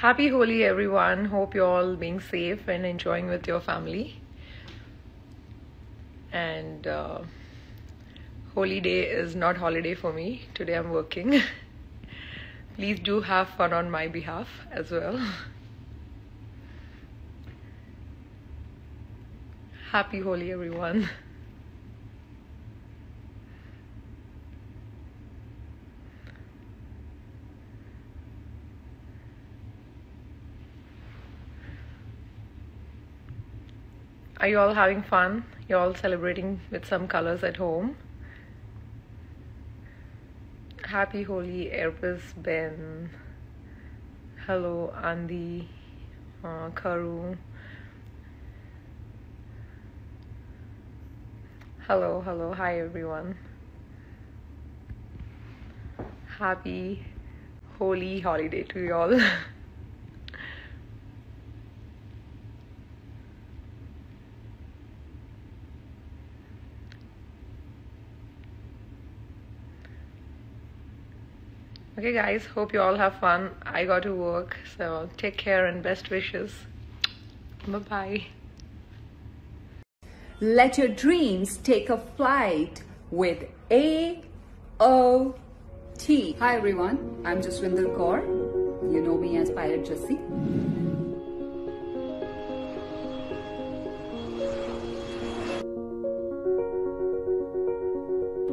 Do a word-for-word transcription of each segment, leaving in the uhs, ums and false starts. Happy Holi everyone. Hope you're all being safe and enjoying with your family. And uh, Holi day is not holiday for me. Today I'm working. Please do have fun on my behalf as well. Happy Holi everyone. Are you all having fun? You're all celebrating with some colors at home. Happy Holi, Airbus, Ben. Hello, Andi, uh, Karu. Hello, hello, hi everyone. Happy Holi holiday to you all. Okay guys, hope you all have fun. I got to work, so take care and best wishes. Bye-bye. Let your dreams take a flight with A O T. Hi everyone, I'm Jaswinder Kaur. You know me as Pilot Jussie.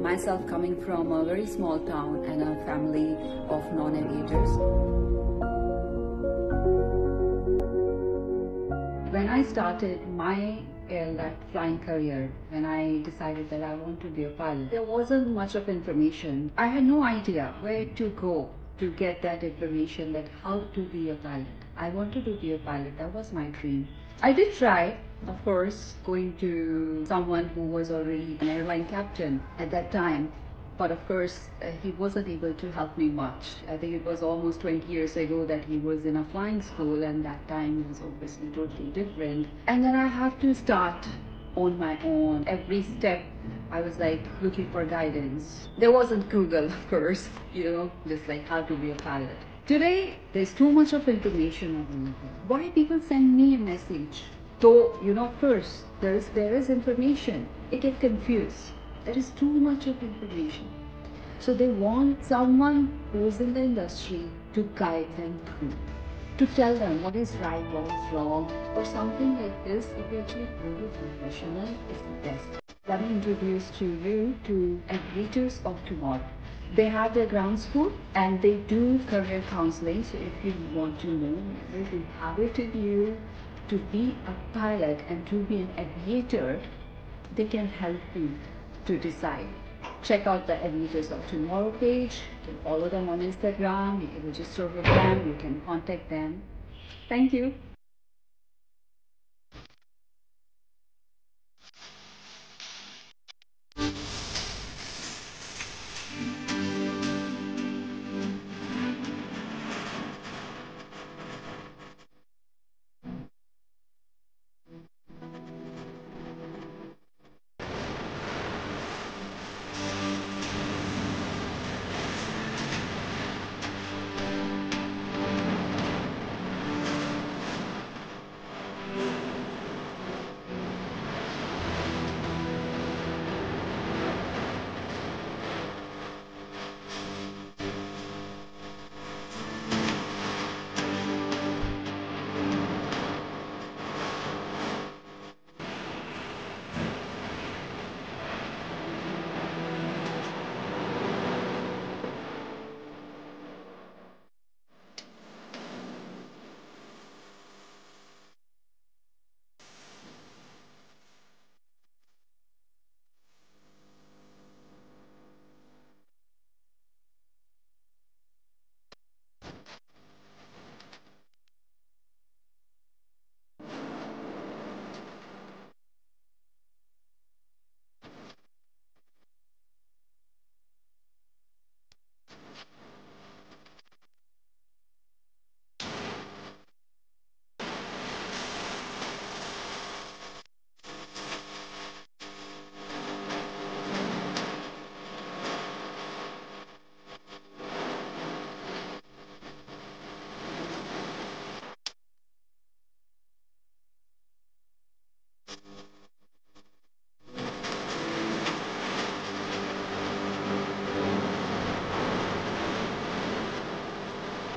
Myself coming from a very small town and a family of non-aviators. When I started my aircraft flying career, when I decided that I want to be a pilot, there wasn't much of information. I had no idea where to go to get that information, that how to be a pilot. I wanted to be a pilot, that was my dream. I did try, of course, going to someone who was already an airline captain at that time, but of course uh, he wasn't able to help me much. I think it was almost twenty years ago that he was in a flying school, and that time it was obviously totally different. And then I have to start on my own. Every step I was like looking for guidance. There wasn't Google, of course, you know, just like how to be a pilot. Today there's too much of information available. Why people send me a message? So, you know, first, there is, there is information. It gets confused. There is too much of information. So they want someone who is in the industry to guide them through, to tell them what is right, what is wrong, or something like this. If you're actually really professional, it's the best. Let me introduce to you to Aviators of Tomorrow. They have their ground school and they do career counseling. So if you want to know, if you have it in you, to be a pilot and to be an aviator, they can help you to decide. Check out the Aviators of Tomorrow page. You can follow them on Instagram. You can register with them. You can contact them. Thank you.